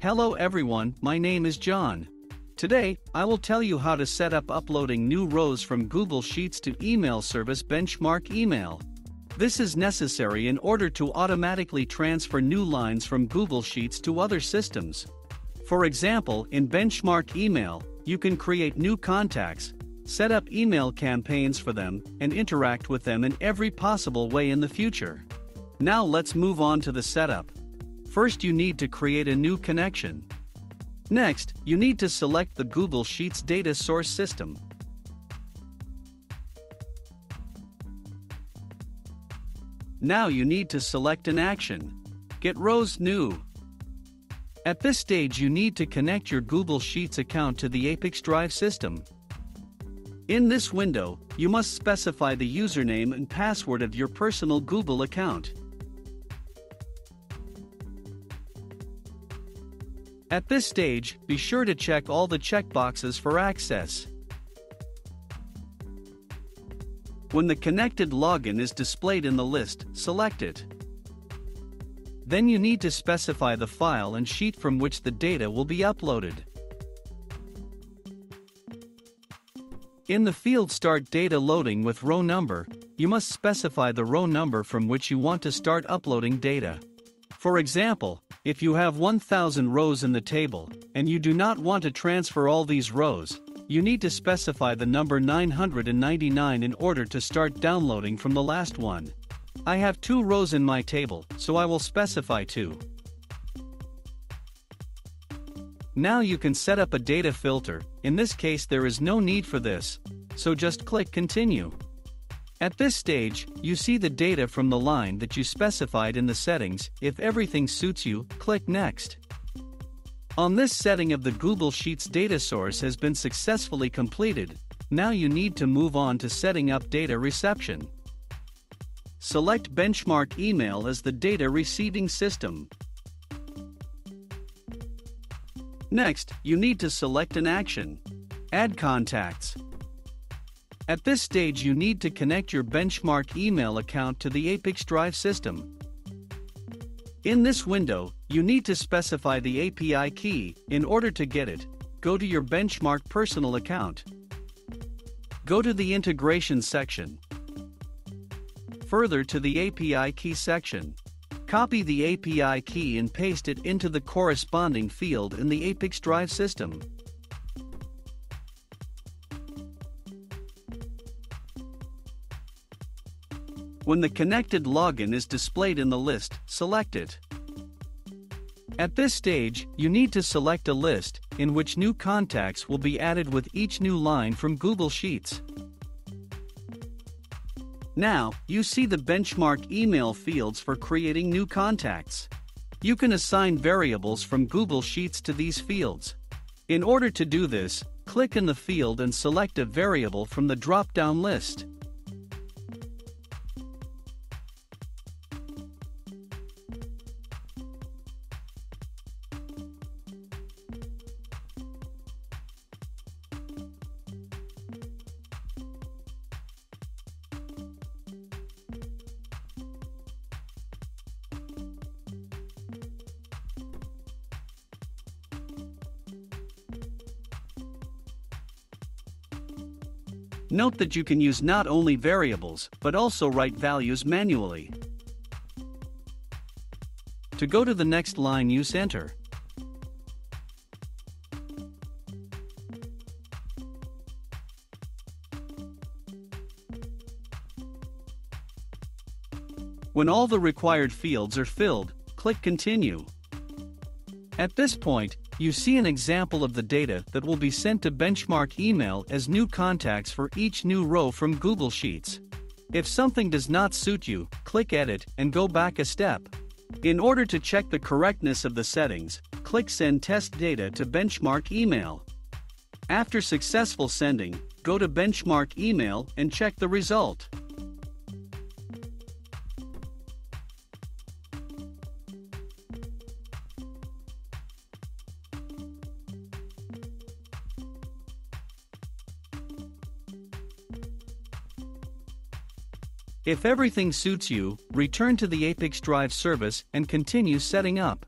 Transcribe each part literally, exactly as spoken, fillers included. Hello everyone, my name is John. Today, I will tell you how to set up uploading new rows from Google Sheets to email service Benchmark Email. This is necessary in order to automatically transfer new lines from Google Sheets to other systems. For example, in Benchmark Email, you can create new contacts, set up email campaigns for them, and interact with them in every possible way in the future. Now let's move on to the setup. First, you need to create a new connection. Next, you need to select the Google Sheets data source system. Now you need to select an action. Get rows new. At this stage, you need to connect your Google Sheets account to the ApiX-Drive system. In this window, you must specify the username and password of your personal Google account. At this stage, be sure to check all the checkboxes for access. When the connected login is displayed in the list, select it. Then you need to specify the file and sheet from which the data will be uploaded. In the field Start Data Loading with Row Number, you must specify the row number from which you want to start uploading data. For example, if you have one thousand rows in the table, and you do not want to transfer all these rows, you need to specify the number nine hundred ninety-nine in order to start downloading from the last one. I have two rows in my table, so I will specify two. Now you can set up a data filter. In this case, there is no need for this, so just click Continue. At this stage, you see the data from the line that you specified in the settings. If everything suits you, click Next. On this setting of the Google Sheets data source has been successfully completed. Now you need to move on to setting up data reception. Select Benchmark Email as the data receiving system. Next, you need to select an action. Add contacts. At this stage, you need to connect your Benchmark Email account to the ApiX-Drive system. In this window, you need to specify the A P I key. In order to get it, go to your Benchmark personal account. Go to the Integration section. Further to the A P I key section. Copy the A P I key and paste it into the corresponding field in the ApiX-Drive system. When the connected login is displayed in the list, select it. At this stage, you need to select a list in which new contacts will be added with each new line from Google Sheets. Now, you see the Benchmark Email fields for creating new contacts. You can assign variables from Google Sheets to these fields. In order to do this, click in the field and select a variable from the drop-down list. Note that you can use not only variables, but also write values manually. To go to the next line, use Enter. When all the required fields are filled, click Continue. At this point, you see an example of the data that will be sent to Benchmark Email as new contacts for each new row from Google Sheets. If something does not suit you, click Edit and go back a step. In order to check the correctness of the settings, click Send Test Data to Benchmark Email. After successful sending, go to Benchmark Email and check the result. If everything suits you, return to the ApiX-Drive service and continue setting up.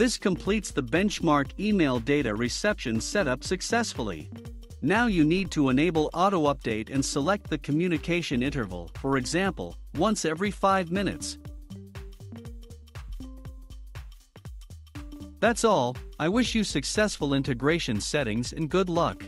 This completes the benchmark email data reception setup successfully. Now you need to enable auto-update and select the communication interval, for example, once every five minutes. That's all. I wish you successful integration settings and good luck.